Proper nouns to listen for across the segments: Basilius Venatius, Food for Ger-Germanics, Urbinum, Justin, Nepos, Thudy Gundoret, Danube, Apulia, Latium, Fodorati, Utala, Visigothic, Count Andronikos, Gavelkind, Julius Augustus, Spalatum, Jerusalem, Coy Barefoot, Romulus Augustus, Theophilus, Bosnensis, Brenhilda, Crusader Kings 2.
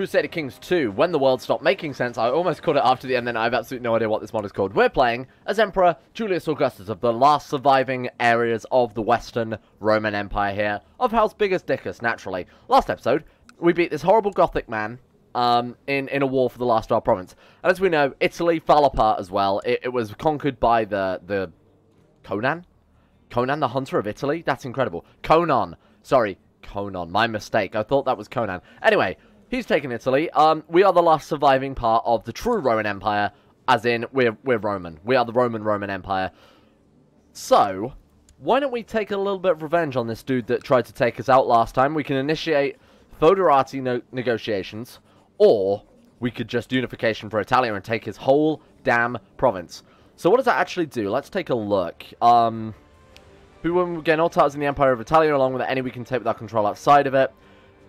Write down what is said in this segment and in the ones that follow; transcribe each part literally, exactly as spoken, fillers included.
Crusader Kings two, When the World Stopped Making Sense. I almost called it after the end, and I have absolutely no idea what this mod is called. We're playing as Emperor Julius Augustus of the last surviving areas of the Western Roman Empire here, of House Biggest Dickus, naturally. Last episode, we beat this horrible Gothic man um, in, in a war for the last of our province. And as we know, Italy fell apart as well. It, it was conquered by the, the Conan? Conan the Hunter of Italy? That's incredible. Conan. Sorry, Conan. My mistake. I thought that was Conan. Anyway, he's taken Italy. Um, we are the last surviving part of the true Roman Empire, as in, we're, we're Roman. We are the Roman Roman Empire. So, why don't we take a little bit of revenge on this dude that tried to take us out last time? We can initiate Fodorati no negotiations, or we could just unification for Italia and take his whole damn province. So what does that actually do? Let's take a look. Um, we win gain all titles in the Empire of Italia, along with any we can take with our control outside of it.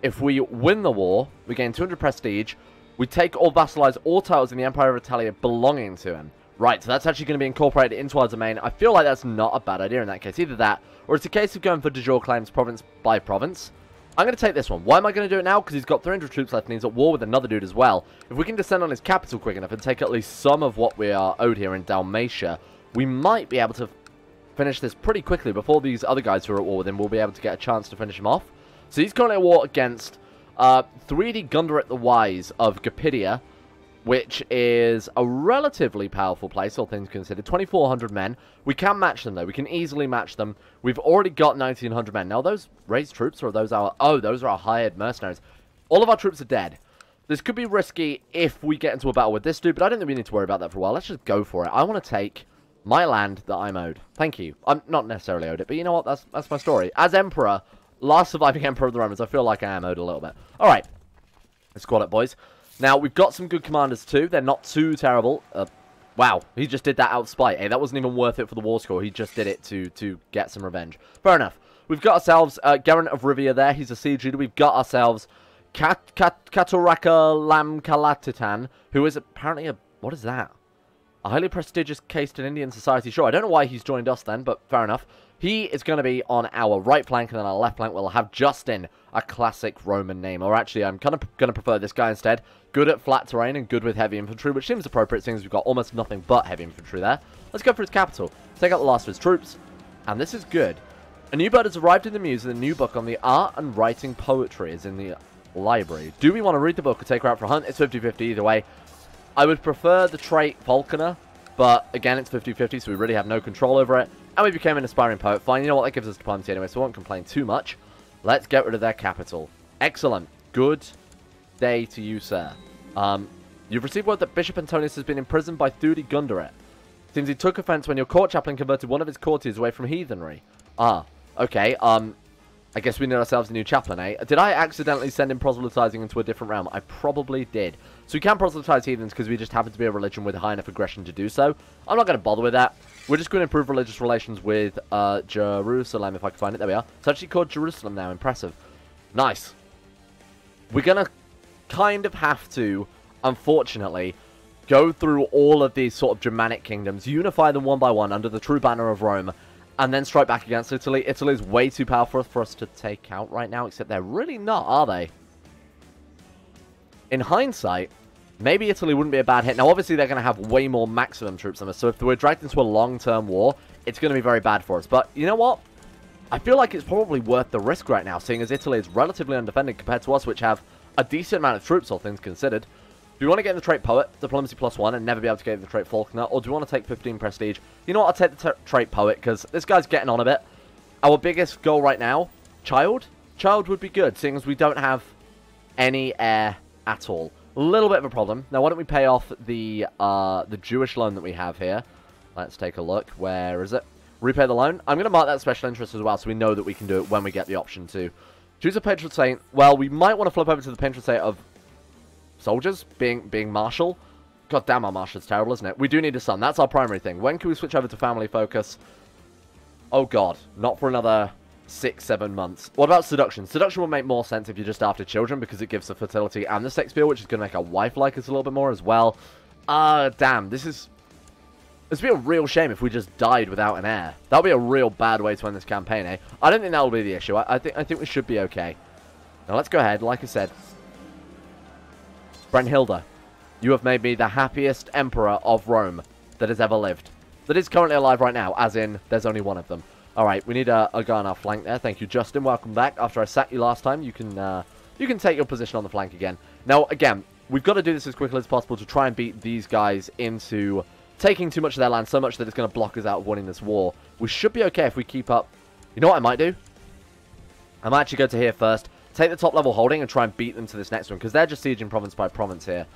If we win the war, we gain two hundred prestige, we take or vassalize all titles in the Empire of Italia belonging to him. Right, so that's actually going to be incorporated into our domain. I feel like that's not a bad idea in that case. Either that, or it's a case of going for de jure claims province by province. I'm going to take this one. Why am I going to do it now? Because he's got three hundred troops left and he's at war with another dude as well. If we can descend on his capital quick enough and take at least some of what we are owed here in Dalmatia, we might be able to finish this pretty quickly before these other guys who are at war with him will be able to get a chance to finish him off. So he's currently at war against uh, Thudy Gundoret the Wise of Gepidia, which is a relatively powerful place, all things considered. twenty-four hundred men. We can match them, though. We can easily match them. We've already got nineteen hundred men. Now, are those raised troops, or are those our... Oh, those are our hired mercenaries. All of our troops are dead. This could be risky if we get into a battle with this dude, but I don't think we need to worry about that for a while. Let's just go for it. I want to take my land that I'm owed. Thank you. I'm not necessarily owed it, but you know what? That's, that's my story. As Emperor... Last surviving Emperor of the Romans. I feel like I am owed a little bit. Alright. Let's call it, boys. Now, we've got some good commanders, too. They're not too terrible. Uh, wow. He just did that out of spite. Hey, that wasn't even worth it for the war score. He just did it to, to get some revenge. Fair enough. We've got ourselves uh, Gerald of Rivia there. He's a siege leader. We've got ourselves Kat Kat Katuraka Lamkalatitan, who is apparently a... What is that? A highly prestigious caste in Indian society. Sure, I don't know why he's joined us then, but fair enough. He is going to be on our right flank, and then our left flank will have Justin, a classic Roman name. Or actually, I'm kind of going to prefer this guy instead. Good at flat terrain and good with heavy infantry, which seems appropriate, since we've got almost nothing but heavy infantry there. Let's go for his capital. Take out the last of his troops. And this is good. A new bird has arrived in the Muse, and a new book on the art and writing poetry is in the library. Do we want to read the book or take her out for a hunt? It's fifty fifty either way. I would prefer the trait Falconer, but again, it's fifty fifty, so we really have no control over it. And we became an aspiring poet. Fine, you know what? That gives us diplomacy anyway, so I won't complain too much. Let's get rid of their capital. Excellent. Good day to you, sir. Um, you've received word that Bishop Antonius has been imprisoned by Thudy Gundoret. Seems he took offense when your court chaplain converted one of his courtiers away from heathenry. Ah, okay. Um, I guess we need ourselves a new chaplain, eh? Did I accidentally send him proselytizing into a different realm? I probably did. So we can proselytize heathens because we just happen to be a religion with high enough aggression to do so. I'm not going to bother with that. We're just going to improve religious relations with uh, Jerusalem, if I can find it. There we are. It's actually called Jerusalem now. Impressive. Nice. We're going to kind of have to, unfortunately, go through all of these sort of Germanic kingdoms, unify them one by one under the true banner of Rome, and then strike back against Italy. Italy is way too powerful for us to take out right now, except they're really not, are they? In hindsight... Maybe Italy wouldn't be a bad hit. Now, obviously, they're going to have way more maximum troops than us. So if we're dragged into a long-term war, it's going to be very bad for us. But you know what? I feel like it's probably worth the risk right now, seeing as Italy is relatively undefended compared to us, which have a decent amount of troops, all things considered. Do we want to get in the trait Poet, Diplomacy plus one, and never be able to get in the trait Falconer? Or do we want to take fifteen prestige? You know what? I'll take the trait Poet, because this guy's getting on a bit. Our biggest goal right now, Child? Child would be good, seeing as we don't have any heir at all. A little bit of a problem. Now, why don't we pay off the uh, the Jewish loan that we have here? Let's take a look. Where is it? Repay the loan. I'm going to mark that special interest as well, so we know that we can do it when we get the option to. Choose a patron saint. Well, we might want to flip over to the patron saint of soldiers, being being martial. God damn, our marshal's terrible, isn't it? We do need a son. That's our primary thing. When can we switch over to family focus? Oh, God. Not for another... Six, seven months. What about seduction? Seduction will make more sense if you're just after children, because it gives the fertility and the sex appeal, which is going to make our wife like us a little bit more as well. Ah, uh, damn. This is... This would be a real shame if we just died without an heir. That would be a real bad way to end this campaign, eh? I don't think that will be the issue. I, I, think, I think we should be okay. Now, let's go ahead. Like I said, Brenhilda, you have made me the happiest emperor of Rome that has ever lived. That is currently alive right now, as in, there's only one of them. Alright, we need a, a guy on our flank there. Thank you, Justin. Welcome back. After I sat you last time, you can uh, you can take your position on the flank again. Now, again, we've got to do this as quickly as possible to try and beat these guys into taking too much of their land, so much that it's going to block us out of winning this war. We should be okay if we keep up. You know what I might do? I might actually go to here first, take the top level holding, and try and beat them to this next one, because they're just sieging province by province here.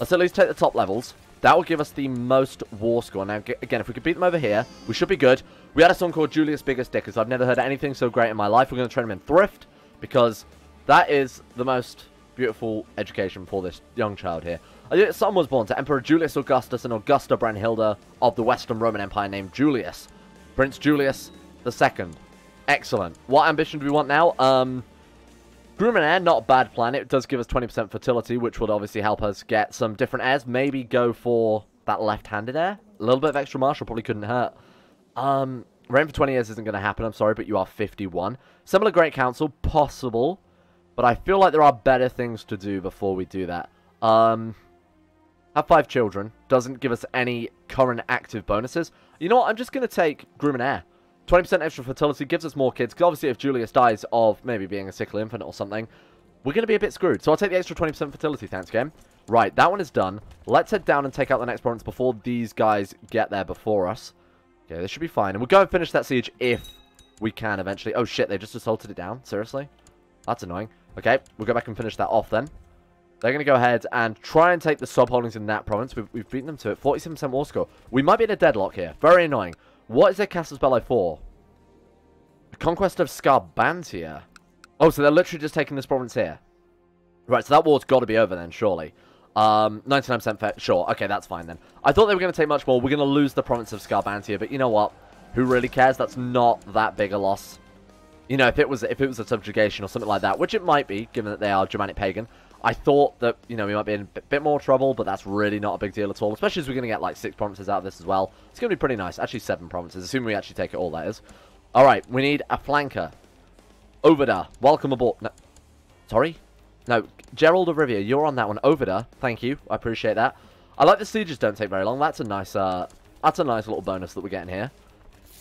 Let's at least take the top levels. That will give us the most war score. Now, again, if we could beat them over here, we should be good. We had a son called Julius Biggest Dickers. I've never heard anything so great in my life. We're going to train him in thrift, because that is the most beautiful education for this young child here. A son was born to Emperor Julius Augustus and Augusta Brandhilda of the Western Roman Empire named Julius. Prince Julius the Second. Excellent. What ambition do we want now? Um... Groom and heir, not a bad plan. It does give us twenty percent fertility, which would obviously help us get some different heirs. Maybe go for that left-handed heir. A little bit of extra martial probably couldn't hurt. Um, reign for twenty years isn't going to happen, I'm sorry, but you are fifty-one. Similar Great Council, possible. But I feel like there are better things to do before we do that. Um, have five children. Doesn't give us any current active bonuses. You know what? I'm just going to take groom and heir. twenty percent extra fertility gives us more kids, because obviously if Julius dies of maybe being a sickly infant or something, we're going to be a bit screwed. So I'll take the extra twenty percent fertility, thanks game. Right, that one is done. Let's head down and take out the next province before these guys get there before us. Okay, this should be fine. And we'll go and finish that siege if we can eventually. Oh shit, they just assaulted it down? Seriously? That's annoying. Okay, we'll go back and finish that off then. They're going to go ahead and try and take the sub-holdings in that province. We've, we've beaten them to it. forty-seven percent war score. We might be in a deadlock here. Very annoying. What is their Castle's Belli for? The Conquest of Scarbantia. Oh, so they're literally just taking this province here. Right, so that war's got to be over then, surely. Um, ninety-nine percent fair. Sure, okay, that's fine then. I thought they were going to take much more. We're going to lose the province of Scarbantia, but you know what? Who really cares? That's not that big a loss. You know, if it was if it was a subjugation or something like that, which it might be, given that they are Germanic pagan, I thought that, you know, we might be in a bit more trouble, but that's really not a big deal at all, especially as we're going to get, like, six provinces out of this as well. It's going to be pretty nice. Actually, seven provinces, assuming we actually take it all, that is. All right, we need a flanker. Ovida, welcome aboard. No, sorry? No, Gerald of Rivia, you're on that one. Ovida, thank you. I appreciate that. I like the sieges don't take very long. That's a nice, uh, that's a nice little bonus that we're getting here.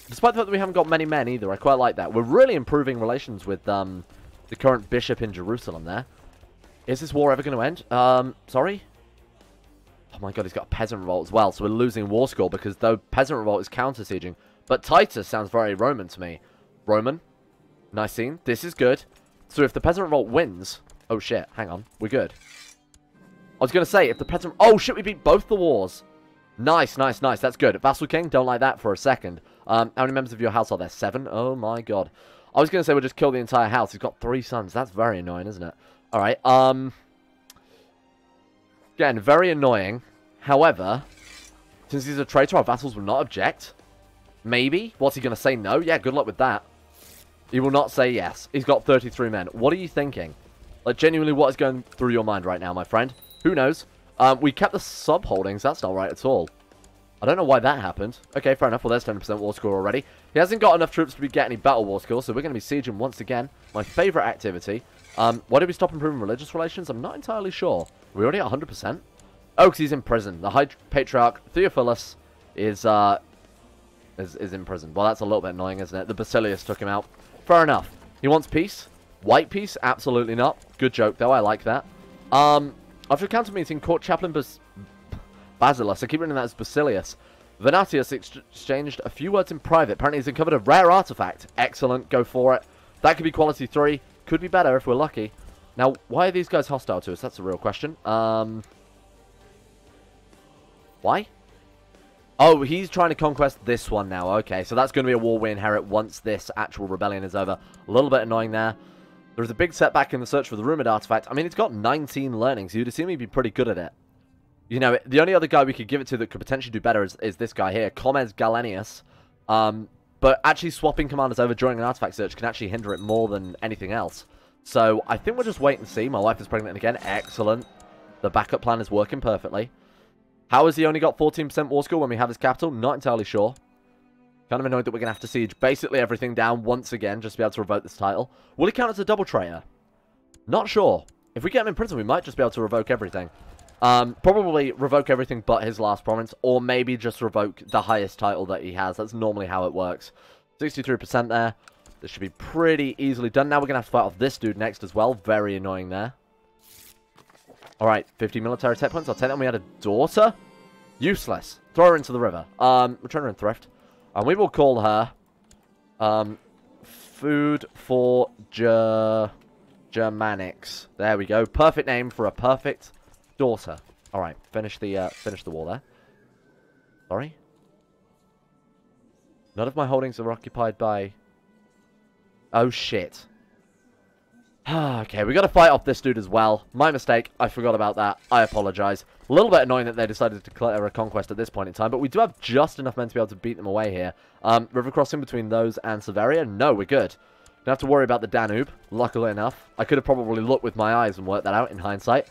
Despite the fact that we haven't got many men either, I quite like that. We're really improving relations with um, the current bishop in Jerusalem there. Is this war ever going to end? Um, sorry? Oh my god, he's got a peasant revolt as well, so we're losing war score because though peasant revolt is counter-sieging. But Titus sounds very Roman to me. Roman? Nicene? This is good. So if the peasant revolt wins... Oh shit, hang on. We're good. I was going to say, if the peasant... Oh shit, we beat both the wars. Nice, nice, nice. That's good. Vassal King? Don't like that for a second. Um, how many members of your house are there? Seven? Oh my god. I was going to say we'll just kill the entire house. He's got three sons. That's very annoying, isn't it? Alright, um, again, very annoying. However, since he's a traitor, our vassals will not object. Maybe? What's he going to say? No? Yeah, good luck with that. He will not say yes. He's got thirty-three men. What are you thinking? Like, genuinely, what is going through your mind right now, my friend? Who knows? Um, we kept the sub-holdings. That's not right at all. I don't know why that happened. Okay, fair enough. Well, there's ten percent war score already. He hasn't got enough troops to be getting any battle war score, so we're going to be sieging once again. My favourite activity. Um, why did we stop improving religious relations? I'm not entirely sure. Are we already at one hundred percent? Oh, because he's in prison. The High Patriarch, Theophilus, is, uh, is, is in prison. Well, that's a little bit annoying, isn't it? The Basilius took him out. Fair enough. He wants peace? White peace? Absolutely not. Good joke, though. I like that. Um, after a council meeting, court chaplain Bas Basilius, I keep reading that as Basilius, Venatius ex exchanged a few words in private. Apparently, he's uncovered a rare artifact. Excellent. Go for it. That could be quality three. Could be better if we're lucky. Now, why are these guys hostile to us? That's a real question. Um, why? Oh, he's trying to conquest this one now. Okay, so that's going to be a war we inherit once this actual rebellion is over. A little bit annoying there. There was a big setback in the search for the rumored artifact. I mean, it's got nineteen learnings. You'd assume he'd be pretty good at it. You know, the only other guy we could give it to that could potentially do better is, is this guy here, Comes Galenius. Um... But actually swapping commanders over during an artifact search can actually hinder it more than anything else. So I think we'll just wait and see. My wife is pregnant again. Excellent. The backup plan is working perfectly. How has he only got fourteen percent war score when we have his capital? Not entirely sure. Kind of annoyed that we're going to have to siege basically everything down once again just to be able to revoke this title. Will he count as a double traitor? Not sure. If we get him in prison, we might just be able to revoke everything. Um, probably revoke everything but his last province, or maybe just revoke the highest title that he has. That's normally how it works. sixty-three percent there. This should be pretty easily done. Now we're going to have to fight off this dude next as well. Very annoying there. Alright, fifty military tech points. I'll take that. We had a daughter. Useless. Throw her into the river. Um, return her in thrift. And we will call her um, Food for Ger-Germanics. There we go. Perfect name for a perfect daughter. All right, finish the uh, finish the wall there. Sorry. None of my holdings are occupied by. Oh shit. Okay, we got to fight off this dude as well. My mistake. I forgot about that. I apologize. A little bit annoying that they decided to declare a conquest at this point in time, but we do have just enough men to be able to beat them away here. Um, river crossing between those and Severia. No, we're good. Don't have to worry about the Danube. Luckily enough, I could have probably looked with my eyes and worked that out in hindsight.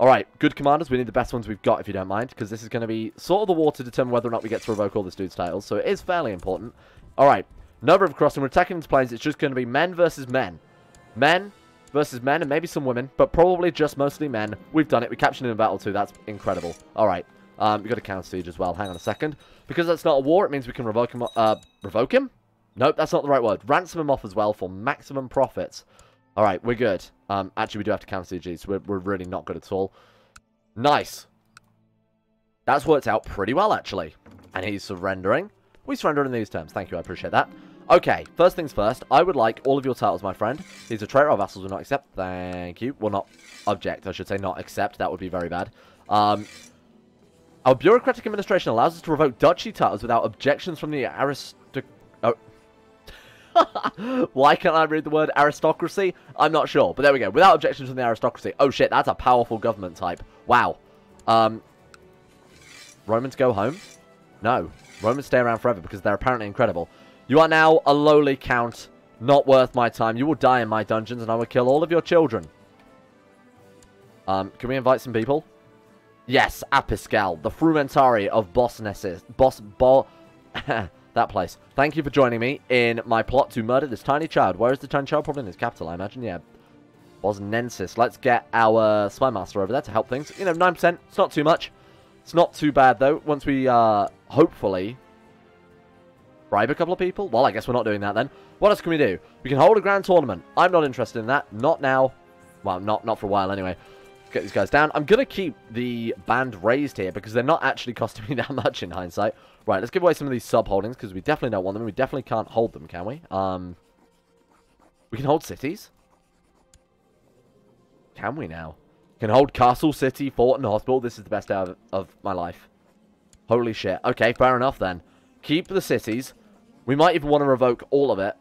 Alright, good commanders. We need the best ones we've got, if you don't mind, because this is going to be sort of the war to determine whether or not we get to revoke all this dude's titles, so it is fairly important. Alright, no river crossing. We're attacking the plains. It's just going to be men versus men. Men versus men, and maybe some women, but probably just mostly men. We've done it. We captured him in battle, too. That's incredible. Alright, um, we've got a counter siege as well. Hang on a second. Because that's not a war, it means we can revoke him. Uh, revoke him? Nope, that's not the right word. Ransom him off as well for maximum profits. Alright, we're good. Um, actually, we do have to cancel C Gs, so we're, we're really not good at all. Nice. That's worked out pretty well, actually. And he's surrendering. We surrender in these terms. Thank you, I appreciate that. Okay, first things first. I would like all of your titles, my friend. He's a traitor. Our vassals will not accept. Thank you. Will not object. I should say not accept. That would be very bad. Um, our bureaucratic administration allows us to revoke duchy titles without objections from the aristocracy. Oh. Why can't I read the word aristocracy? I'm not sure, but there we go. Without objections from the aristocracy. Oh shit, that's a powerful government type. Wow. Um, Romans go home? No. Romans stay around forever because they're apparently incredible. You are now a lowly count. Not worth my time. You will die in my dungeons and I will kill all of your children. Um, can we invite some people? Yes, Apiscal, the frumentari of Bosnensis. Bos... Bo... That place. Thank you for joining me in my plot to murder this tiny child. Where is the tiny child? Probably in his capital, I imagine. Yeah. Bosnensis. Let's get our spy master over there to help things. You know, nine percent. It's not too much. It's not too bad, though. Once we, uh, hopefully, bribe a couple of people. Well, I guess we're not doing that, then. What else can we do? We can hold a grand tournament. I'm not interested in that. Not now. Well, not, not for a while, anyway. Get these guys down. I'm going to keep the band raised here because they're not actually costing me that much in hindsight. Right, let's give away some of these sub-holdings because we definitely don't want them. We definitely can't hold them, can we? Um, we can hold cities. Can we now? Can hold castle, city, fort, and hospital. This is the best hour of, of my life. Holy shit. Okay, fair enough then. Keep the cities. We might even want to revoke all of it.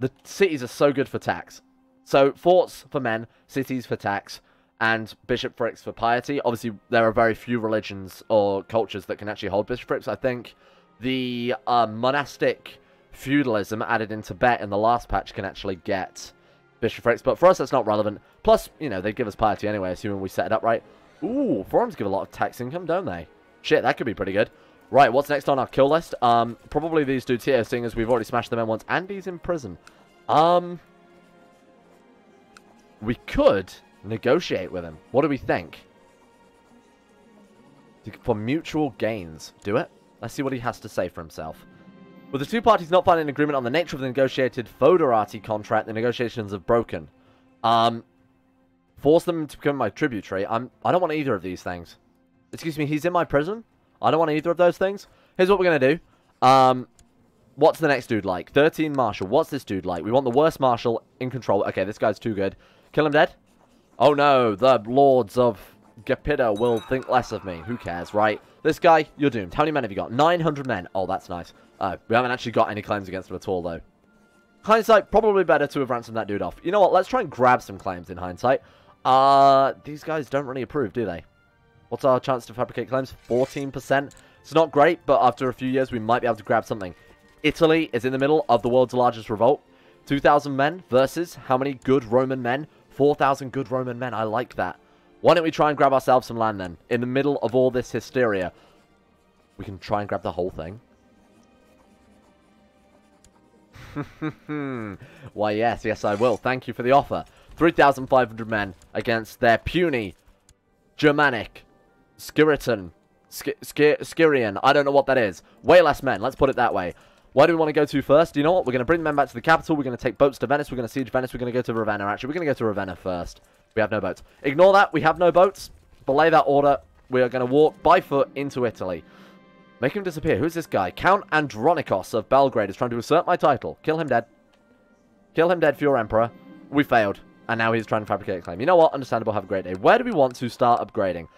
The cities are so good for tax. So, forts for men, cities for tax. And bishoprics for piety. Obviously, there are very few religions or cultures that can actually hold bishoprics. I think the uh, monastic feudalism added in Tibet in the last patch can actually get bishoprics. But for us, that's not relevant. Plus, you know, they give us piety anyway, assuming we set it up right. Ooh, forums give a lot of tax income, don't they? Shit, that could be pretty good. Right, what's next on our kill list? Um, probably these dudes here, seeing as we've already smashed them in once. And he's in prison. Um, we could negotiate with him. What do we think? For mutual gains. Do it. Let's see what he has to say for himself. With the two parties not finding an agreement on the nature of the negotiated Fodorati contract, the negotiations have broken. Um, force them to become my tributary. I'm, I don't want either of these things. Excuse me, he's in my prison? I don't want either of those things. Here's what we're going to do. Um, what's the next dude like? thirteen Marshal. What's this dude like? We want the worst Marshal in control. Okay, this guy's too good. Kill him dead. Oh no, the lords of Gepidia will think less of me. Who cares, right? This guy, you're doomed. How many men have you got? nine hundred men. Oh, that's nice. Uh, we haven't actually got any claims against him at all, though. Hindsight, probably better to have ransomed that dude off. You know what? Let's try and grab some claims in hindsight. Uh, these guys don't really approve, do they? What's our chance to fabricate claims? fourteen percent. It's not great, but after a few years, we might be able to grab something. Italy is in the middle of the world's largest revolt. two thousand men versus how many good Roman men? four thousand good Roman men. I like that. Why don't we try and grab ourselves some land then? In the middle of all this hysteria. We can try and grab the whole thing. Why, yes. Yes, I will. Thank you for the offer. three thousand five hundred men against their puny Germanic Skiritan. Sk Sk Skirian. I don't know what that is. Way less men. Let's put it that way. Where do we want to go to first? You know what? We're going to bring the men back to the capital. We're going to take boats to Venice. We're going to siege Venice. We're going to go to Ravenna, actually. We're going to go to Ravenna first. We have no boats. Ignore that. We have no boats. Belay that order. We are going to walk by foot into Italy. Make him disappear. Who's this guy? Count Andronikos of Belgrade is trying to usurp my title. Kill him dead. Kill him dead for your emperor. We failed. And now he's trying to fabricate a claim. You know what? Understandable. Have a great day. Where do we want to start upgrading?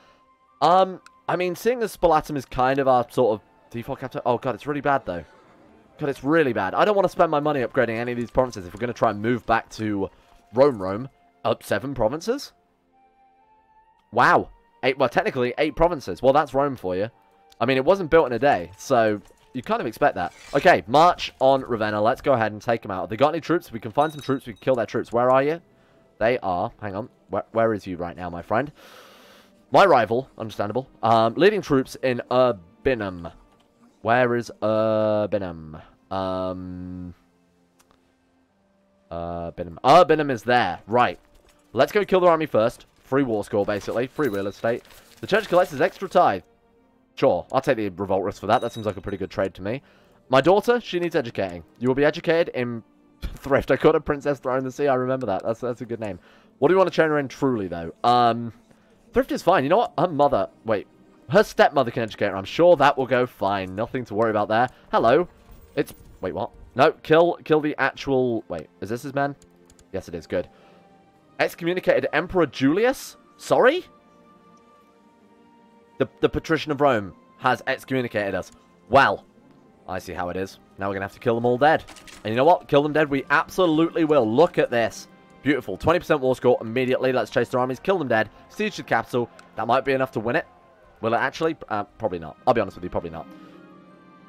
Um, I mean, seeing as Spalatum is kind of our sort of default capital. Oh, God, it's really bad, though. God, it's really bad. I don't want to spend my money upgrading any of these provinces if we're going to try and move back to Rome, Rome. Up seven provinces? Wow. Eight, well, technically, eight provinces. Well, that's Rome for you. I mean, it wasn't built in a day, so you kind of expect that. Okay, march on Ravenna. Let's go ahead and take them out. Have they got any troops? We can find some troops. We can kill their troops. Where are you? They are. Hang on. Where, where is you right now, my friend? My rival. Understandable. Um, leading troops in Urbinum. Where is Urbinum? Um, Urbinum. Urbinum is there. Right. Let's go kill their army first. Free war score, basically. Free real estate. The church collects his extra tithe. Sure. I'll take the revolt risk for that. That seems like a pretty good trade to me. My daughter, she needs educating. You will be educated in thrift. I called a princess Throne in the Sea. I remember that. That's that's a good name. What do you want to train her in truly, though? Um, thrift is fine. You know what? Her mother... Wait. Her stepmother can educate her. I'm sure that will go fine. Nothing to worry about there. Hello. It's... Wait, what? No, kill kill the actual... Wait, is this his man? Yes, it is. Good. Excommunicated Emperor Julius? Sorry? The, the Patrician of Rome has excommunicated us. Well, I see how it is. Now we're going to have to kill them all dead. And you know what? Kill them dead. We absolutely will. Look at this. Beautiful. twenty percent war score immediately. Let's chase their armies. Kill them dead. Siege the capital. That might be enough to win it. Will it actually? Uh, probably not. I'll be honest with you, probably not.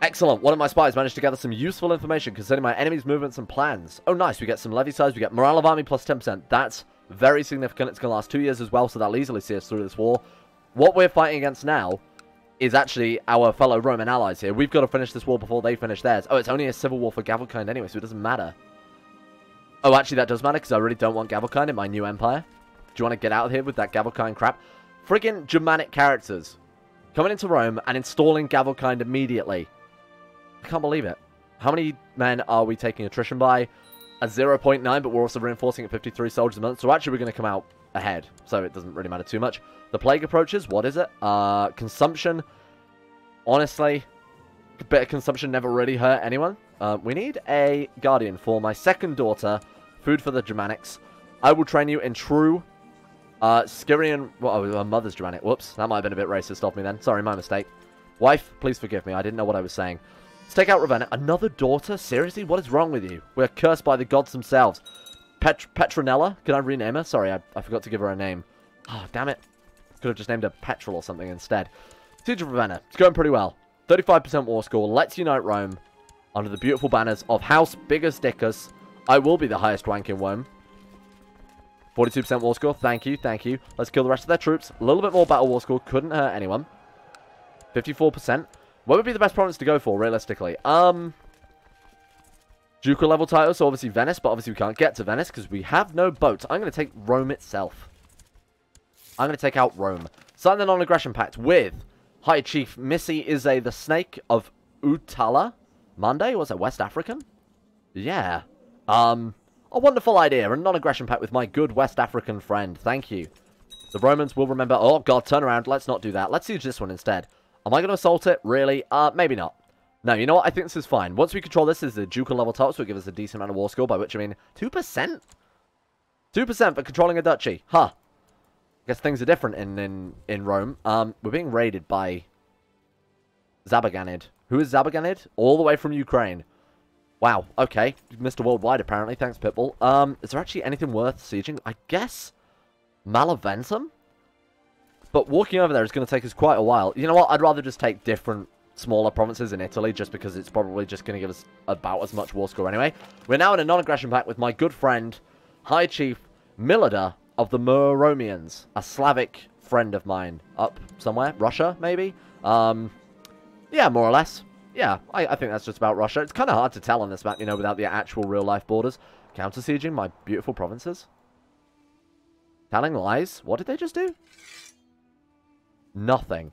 Excellent. One of my spies managed to gather some useful information concerning my enemy's movements and plans. Oh, nice. We get some levy size. We get morale of army plus ten percent. That's very significant. It's going to last two years as well, so that'll easily see us through this war. What we're fighting against now is actually our fellow Roman allies here. We've got to finish this war before they finish theirs. Oh, it's only a civil war for Gavelkind anyway, so it doesn't matter. Oh, actually, that does matter because I really don't want Gavelkind in my new empire. Do you want to get out of here with that Gavelkind crap? Friggin' Germanic characters coming into Rome and installing Gavelkind immediately. I can't believe it. How many men are we taking attrition by? A zero point nine, but we're also reinforcing at fifty-three soldiers a month. So actually, we're going to come out ahead. So it doesn't really matter too much. The plague approaches. What is it? Uh, consumption. Honestly, a bit of consumption never really hurt anyone. Uh, we need a guardian for my second daughter. Food for the Germanics. I will train you in true uh, Skirian... Well, oh, my mother's Germanic. Whoops. That might have been a bit racist of me then. Sorry, my mistake. Wife, please forgive me. I didn't know what I was saying. Let's take out Ravenna. Another daughter? Seriously? What is wrong with you? We're cursed by the gods themselves. Pet Petronella? Can I rename her? Sorry, I, I forgot to give her a name. Oh, damn it. Could have just named her Petrol or something instead. Siege of Ravenna. It's going pretty well. thirty-five percent war score. Let's unite Rome under the beautiful banners of House Biggers Dickers. I will be the highest rank in Rome. forty-two percent war score. Thank you, thank you. Let's kill the rest of their troops. A little bit more battle war score. Couldn't hurt anyone. fifty-four percent. What would be the best province to go for, realistically? Um, Ducal level title, so obviously Venice, but obviously we can't get to Venice because we have no boats. I'm going to take Rome itself. I'm going to take out Rome. Sign the non-aggression pact with High Chief Missy Ize the Snake of Utala. Monday? What's that, West African? Yeah. Um, a wonderful idea. A non-aggression pact with my good West African friend. Thank you. The Romans will remember... Oh, God, turn around. Let's not do that. Let's use this one instead. Am I going to assault it? Really? Uh, maybe not. No, you know what? I think this is fine. Once we control this, this is the ducal level top, so it'll give us a decent amount of war score, by which I mean two percent? two percent for controlling a duchy. Huh. I guess things are different in, in, in Rome. Um, we're being raided by Zabaganid. Who is Zabaganid? All the way from Ukraine. Wow. Okay. Mister Worldwide, apparently. Thanks, Pitbull. Um, is there actually anything worth sieging? I guess Malaventum? But walking over there is going to take us quite a while. You know what? I'd rather just take different smaller provinces in Italy just because it's probably just going to give us about as much war score anyway. We're now in a non-aggression pact with my good friend, High Chief Milada of the Muromians, a Slavic friend of mine up somewhere. Russia, maybe? Um, yeah, more or less. Yeah, I, I think that's just about Russia. It's kind of hard to tell on this map, you know, without the actual real-life borders. Counter-sieging my beautiful provinces. Telling lies? What did they just do? Nothing.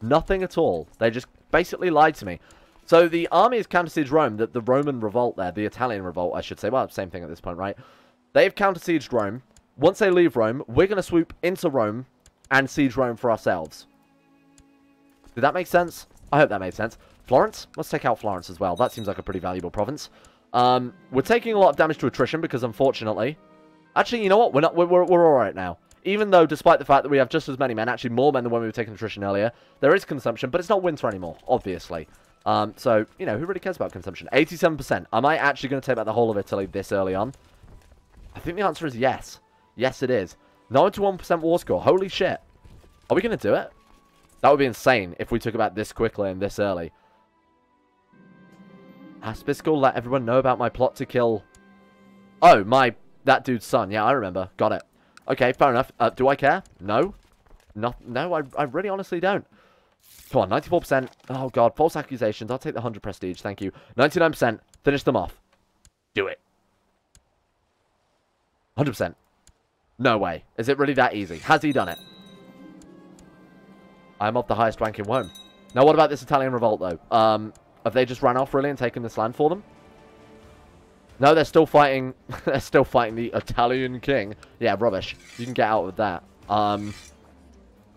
Nothing at all. They just basically lied to me. So the army has countersieged Rome, the, the Roman revolt there, the Italian revolt, I should say. Well, same thing at this point, right? They've countersieged Rome. Once they leave Rome, we're going to swoop into Rome and siege Rome for ourselves. Did that make sense? I hope that made sense. Florence? Let's take out Florence as well. That seems like a pretty valuable province. Um, we're taking a lot of damage to attrition because, unfortunately... Actually, you know what? We're not. We're, we're, we're all right now. Even though, despite the fact that we have just as many men, actually more men than when we were taking attrition earlier, there is consumption, but it's not winter anymore, obviously. Um, so, you know, who really cares about consumption? eighty-seven percent. Am I actually going to take back the whole of Italy this early on? I think the answer is yes. Yes, it is. ninety-one percent war score. Holy shit. Are we going to do it? That would be insane if we took it back this quickly and this early. Aspiscal, let everyone know about my plot to kill... Oh, my... That dude's son. Yeah, I remember. Got it. Okay, fair enough. Uh, do I care? No. No, no I, I really honestly don't. Come on, ninety-four percent. Oh, God. False accusations. I'll take the one hundred prestige. Thank you. ninety-nine percent. Finish them off. Do it. one hundred percent. No way. Is it really that easy? Has he done it? I'm of the highest rank in Rome. Now, what about this Italian revolt, though? Um, have they just ran off, really, and taken this land for them? No, they're still fighting... they're still fighting the Italian king. Yeah, rubbish. You can get out with that. Um...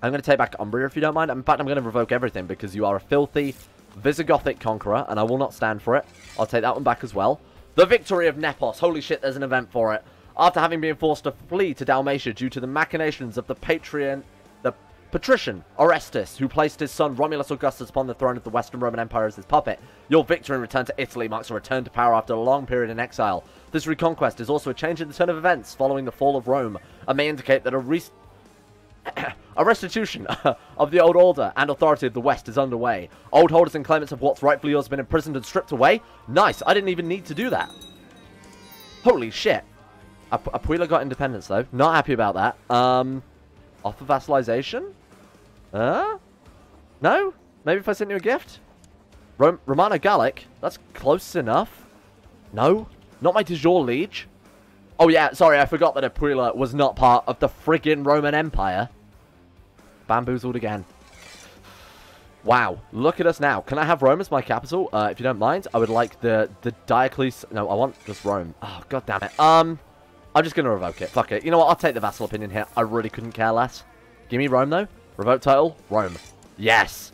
I'm going to take back Umbria, if you don't mind. In fact, I'm going to revoke everything, because you are a filthy Visigothic conqueror, and I will not stand for it. I'll take that one back as well. The victory of Nepos. Holy shit, there's an event for it. After having been forced to flee to Dalmatia due to the machinations of the Patrian, the patrician Orestes, who placed his son Romulus Augustus upon the throne of the Western Roman Empire as his puppet, your victory and return to Italy marks a return to power after a long period in exile. This reconquest is also a change in the turn of events following the fall of Rome, and may indicate that a re... a restitution of the old order and authority of the West is underway. Old holders and claimants of what's rightfully yours have been imprisoned and stripped away. Nice, I didn't even need to do that. Holy shit. Ap Apulia got independence, though. Not happy about that. Um, offer vassalization? Uh? No? Maybe if I sent you a gift? Rom Romano-Gallic? That's close enough. No? Not my de jure liege? Oh, yeah. Sorry, I forgot that Apulia was not part of the friggin' Roman Empire. Bamboozled again. Wow. Look at us now. Can I have Rome as my capital? Uh, if you don't mind, I would like the, the Diocles... No, I want just Rome. Oh, god damn it. Um... I'm just going to revoke it. Fuck it. You know what? I'll take the vassal opinion here. I really couldn't care less. Give me Rome, though. Revoke title. Rome. Yes.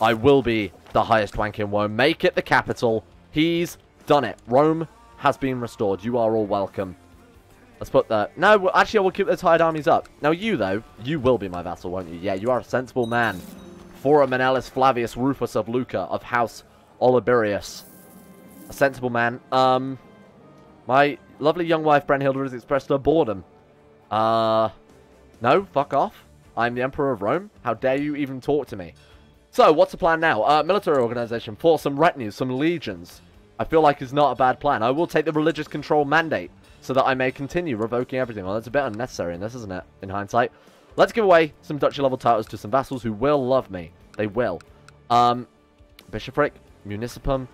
I will be the highest rank in Rome. Make it the capital. He's done it. Rome has been restored. You are all welcome. Let's put the... No, actually, I will keep the tired armies up. Now, you, though, you will be my vassal, won't you? Yeah, you are a sensible man. Fora Menellus Flavius Rufus of Luca of House Oliberius. A sensible man. Um... My lovely young wife, Brenhilda, has expressed her boredom. Uh, no, fuck off. I'm the Emperor of Rome. How dare you even talk to me? So, what's the plan now? Uh, military organization for some retinues, some legions. I feel like it's not a bad plan. I will take the religious control mandate so that I may continue revoking everything. Well, that's a bit unnecessary in this, isn't it? In hindsight. Let's give away some duchy-level titles to some vassals who will love me. They will. Um, bishopric, municipum,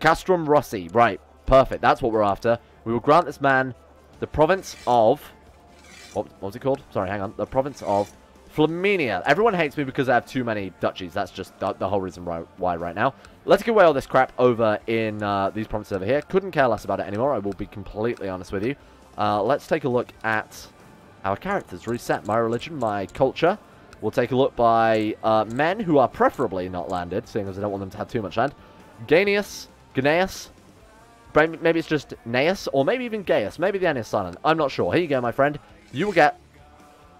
castrum rossi, right. Perfect. That's what we're after. We will grant this man the province of... What, what was it called? Sorry, hang on. The province of Flaminia. Everyone hates me because I have too many duchies. That's just the, the whole reason why, why right now. Let's give away all this crap over in uh, these provinces over here. Couldn't care less about it anymore. I will be completely honest with you. Uh, let's take a look at our characters. Reset my religion, my culture. We'll take a look by uh, men who are preferably not landed, seeing as I don't want them to have too much land. Ganius, Gnaeus. Maybe it's just Gnaeus, or maybe even Gaius. Maybe the N is silent. I'm not sure. Here you go, my friend. You will get...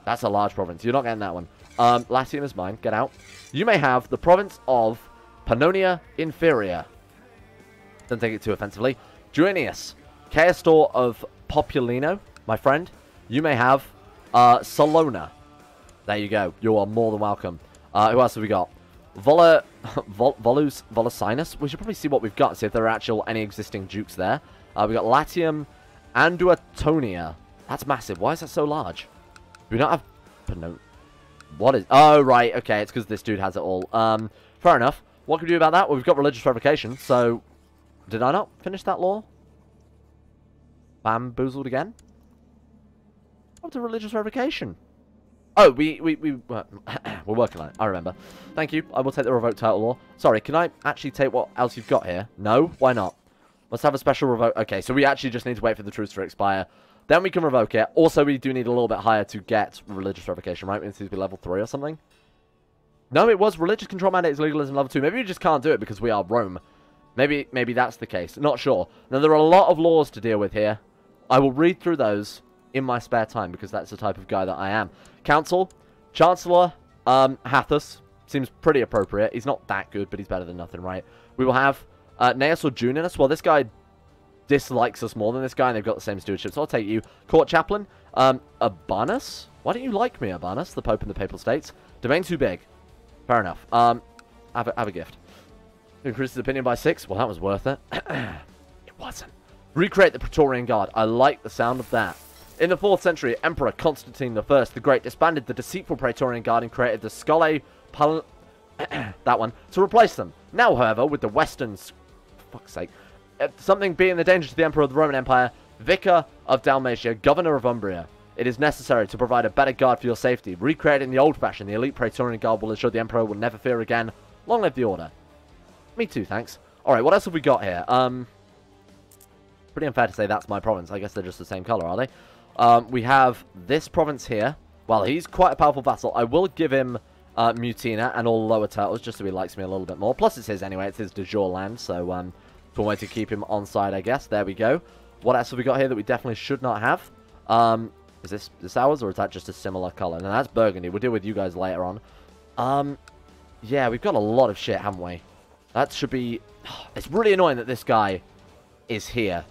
That's a large province. You're not getting that one. Um, Latium is mine. Get out. You may have the province of Pannonia Inferior. Don't take it too offensively. Duinius, Caestor of Populino, my friend. You may have uh, Salona. There you go. You are more than welcome. Uh, who else have we got? Vola, Vol, Volus, Volusinus. We should probably see what we've got, see if there are actual any existing dukes there. Uh, we've got Latium, Anduatonia. That's massive. Why is that so large? Do we not have... No, what is... Oh, right. Okay, it's because this dude has it all. Um, fair enough. What can we do about that? Well, we've got religious revocation, so... Did I not finish that law? Bamboozled again? What's a religious revocation? Oh, we, we, we, uh, we're working on it. I remember. Thank you. I will take the revoked title law. Sorry, can I actually take what else you've got here? No? Why not? Let's have a special revoke. Okay, so we actually just need to wait for the truce to expire. Then we can revoke it. Also, we do need a little bit higher to get religious revocation, right? We need to be level three or something. No, it was religious control mandates, legalism, level two. Maybe we just can't do it because we are Rome. Maybe, maybe that's the case. Not sure. Now, there are a lot of laws to deal with here. I will read through those in my spare time, because that's the type of guy that I am. Council, Chancellor, um, Hathus. Seems pretty appropriate. He's not that good, but he's better than nothing, right? We will have uh, Gnaeus or Juninus. Well, this guy dislikes us more than this guy, and they've got the same stewardship, so I'll take you. Court Chaplain, um, Abanus? Why don't you like me, Abanus? The Pope and the Papal States. Domain too big. Fair enough. Um, have a, have a gift. Increase his opinion by six. Well, that was worth it. It wasn't. Recreate the Praetorian Guard. I like the sound of that. In the fourth century, Emperor Constantine the First the Great disbanded the deceitful Praetorian Guard and created the Scholae Pal... that one, to replace them. Now, however, with the Western... Fuck's sake. Something being the danger to the Emperor of the Roman Empire, Vicar of Dalmatia, Governor of Umbria. It is necessary to provide a better guard for your safety. Recreating the old fashion, the elite Praetorian Guard will ensure the Emperor will never fear again. Long live the order. Me too, thanks. Alright, what else have we got here? Um, pretty unfair to say that's my province. I guess they're just the same colour, are they? Um, we have this province here. Well, he's quite a powerful vassal. I will give him uh, Mutina and all lower turtles just so he likes me a little bit more. Plus, it's his anyway. It's his de jure land, so um, it's one way to keep him on side, I guess. There we go. What else have we got here that we definitely should not have? Um, is this, this ours, or is that just a similar color? No, that's Burgundy. We'll deal with you guys later on. Um, yeah, we've got a lot of shit, haven't we? That should be... It's really annoying that this guy is here,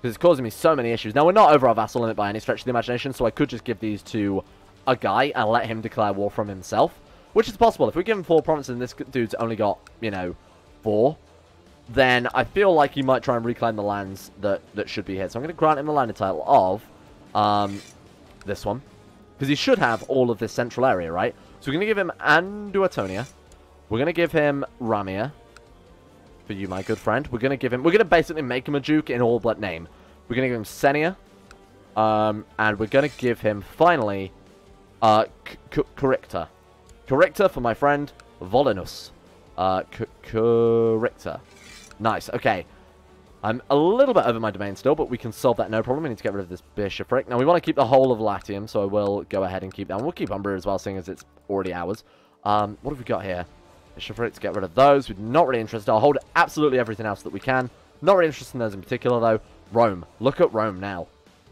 because it's causing me so many issues. Now, we're not over our vassal limit by any stretch of the imagination, so I could just give these to a guy and let him declare war from himself, which is possible. If we give him four provinces and this dude's only got, you know, four, then I feel like he might try and reclaim the lands that, that should be here. So I'm going to grant him the landed title of um, this one, because he should have all of this central area, right? So we're going to give him Anduatonia. We're going to give him Ramia. For you, my good friend. We're going to give him... We're going to basically make him a duke in all but name. We're going to give him Senia. Um, and we're going to give him, finally, uh, Coricta. Coricta for my friend, Volinus. Uh, Coricta. Nice. Okay. I'm a little bit over my domain still, but we can solve that no problem. We need to get rid of this bishopric. Now, we want to keep the whole of Latium, so I will go ahead and keep that. And we'll keep Umbria as well, seeing as it's already ours. Um, what have we got here? Bishopric, to get rid of those. We're not really interested. I'll hold absolutely everything else that we can. Not really interested in those in particular, though. Rome. Look at Rome now.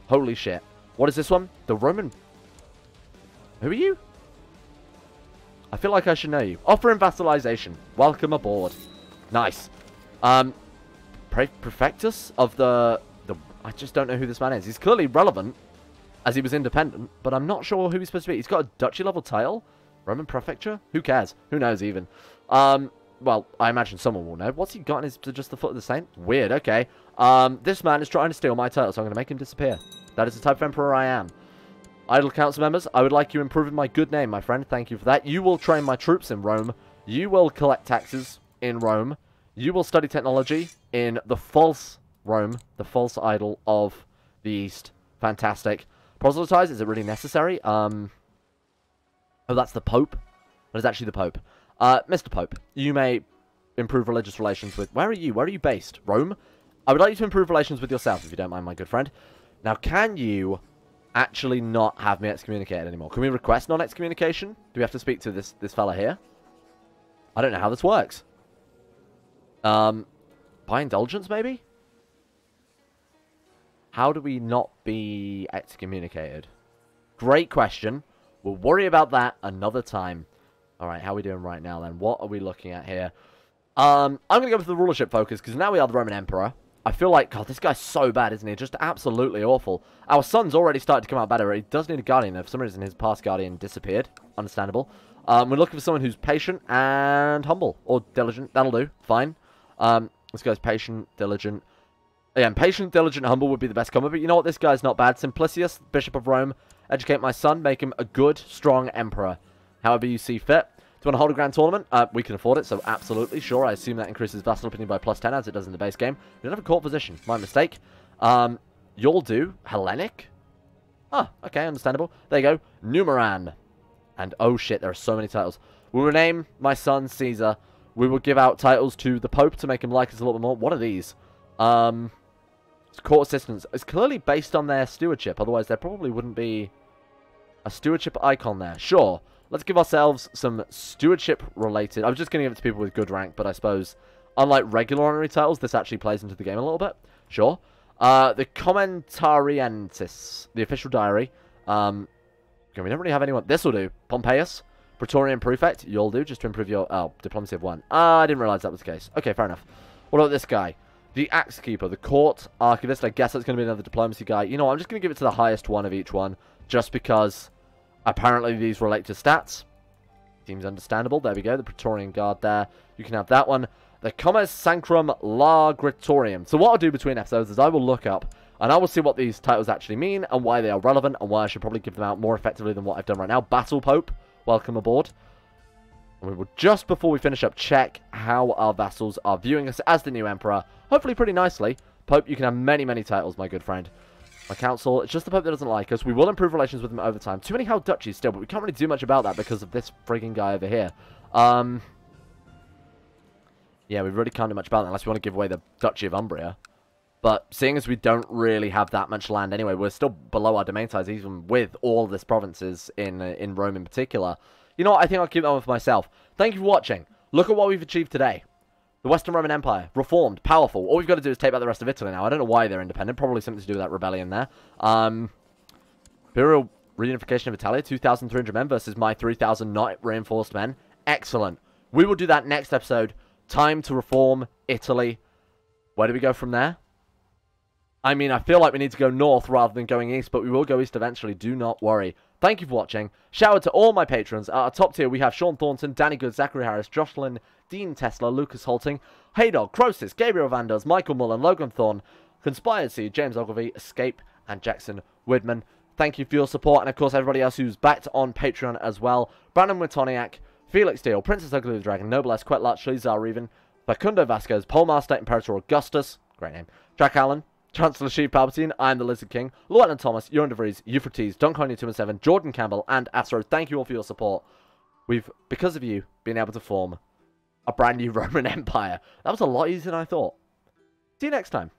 Holy shit. What is this one? The Roman... Who are you? I feel like I should know you. Offering vassalization. Welcome aboard. Nice. Um, Prefectus of the... the... I just don't know who this man is. He's clearly relevant, as he was independent, but I'm not sure who he's supposed to be. He's got a duchy-level title. Roman Prefecture? Who cares? Who knows, even? Um, well, I imagine someone will know. What's he got in his... just the foot of the saint? Weird, okay. Um, this man is trying to steal my title, so I'm going to make him disappear. That is the type of emperor I am. Idle council members, I would like you improving my good name, my friend. Thank you for that. You will train my troops in Rome. You will collect taxes in Rome. You will study technology in the false Rome, the false idol of the East. Fantastic. Proselytize, is it really necessary? Um... Oh, that's the Pope? That is actually the Pope. Uh, Mister Pope, you may improve religious relations with... Where are you? Where are you based? Rome? I would like you to improve relations with yourself, if you don't mind, my good friend. Now, can you actually not have me excommunicated anymore? Can we request non-excommunication? Do we have to speak to this, this fella here? I don't know how this works. Um, by indulgence, maybe? How do we not be excommunicated? Great question. We'll worry about that another time. All right, how are we doing right now, then? What are we looking at here? Um, I'm going to go for the rulership focus, because now we are the Roman Emperor. I feel like, God, this guy's so bad, isn't he? Just absolutely awful. Our son's already started to come out better. He does need a guardian, though. For some reason, his past guardian disappeared. Understandable. Um, we're looking for someone who's patient and humble, or diligent. That'll do. Fine. Um, this guy's patient, diligent. Yeah, and patient, diligent, humble would be the best combo, but you know what? This guy's not bad. Simplicius, Bishop of Rome. Educate my son, make him a good, strong emperor. However you see fit. Do you want to hold a grand tournament? Uh, we can afford it, so absolutely, sure. I assume that increases vassal opinion by plus ten, as it does in the base game. We don't have a court position. My mistake. Um, you'll do. Hellenic? Ah, okay, understandable. There you go. Numeran. And oh shit, there are so many titles. We'll rename my son Caesar. We will give out titles to the Pope to make him like us a little bit more. What are these? Um, it's court assistants. It's clearly based on their stewardship. Otherwise, there probably wouldn't be a stewardship icon there. Sure. Let's give ourselves some stewardship-related... I was just going to give it to people with good rank, but I suppose, unlike regular honorary titles, this actually plays into the game a little bit. Sure. Uh, the Commentariantis, the official diary. Um, we don't really have anyone... This will do. Pompeius, Praetorian Prefect. You'll do, just to improve your... Oh, Diplomacy of one. Ah, uh, I didn't realize that was the case. Okay, fair enough. What about this guy? The Axe Keeper, the Court Archivist. I guess that's going to be another Diplomacy guy. You know what? I'm just going to give it to the highest one of each one, just because... Apparently these relate to stats. Seems understandable. There we go. The Praetorian Guard there. You can have that one. The Comes Sanctum Largitorium. So what I'll do between episodes is I will look up and I will see what these titles actually mean and why they are relevant and why I should probably give them out more effectively than what I've done right now. Battle Pope. Welcome aboard. And we will, just before we finish up, check how our vassals are viewing us as the new emperor. Hopefully pretty nicely. Pope, you can have many, many titles, my good friend. My council, it's just the Pope that doesn't like us. We will improve relations with him over time. Too many held duchies still, but we can't really do much about that because of this frigging guy over here. Um, yeah, we really can't do much about that unless we want to give away the Duchy of Umbria. But seeing as we don't really have that much land anyway, we're still below our domain size, even with all these provinces in, in Rome in particular. You know what? I think I'll keep that one for myself. Thank you for watching. Look at what we've achieved today. The Western Roman Empire, reformed, powerful. All we've got to do is take back the rest of Italy now. I don't know why they're independent. Probably something to do with that rebellion there. Um, Imperial reunification of Italia, two thousand three hundred men versus my three thousand not reinforced men. Excellent. We will do that next episode. Time to reform Italy. Where do we go from there? I mean, I feel like we need to go north rather than going east, but we will go east eventually. Do not worry. Thank you for watching. Shout out to all my patrons. At our top tier, we have Sean Thornton, Danny Good, Zachary Harris, Josh Lynn, Dean Tesla, Lucas Holting, Haydog, Croesus, Gabriel Vanders, Michael Mullen, Logan Thorne, Conspiracy, James Ogilvie, Escape, and Jackson Widman. Thank you for your support, and of course everybody else who's backed on Patreon as well. Brandon Wittoniak, Felix Steele, Princess Ugly the Dragon, Noble S, Quetlat, Shlizar Reven, Facundo Vasquez, Polemaster, Imperator Augustus, great name, Jack Allen, Chancellor Sheev Palpatine, I am the Lizard King, Llewellyn Thomas, Euron DeVries, Euphrates, Duncan two and seven, Jordan Campbell, and Astro. Thank you all for your support. We've, because of you, been able to form a brand new Roman Empire. That was a lot easier than I thought. See you next time.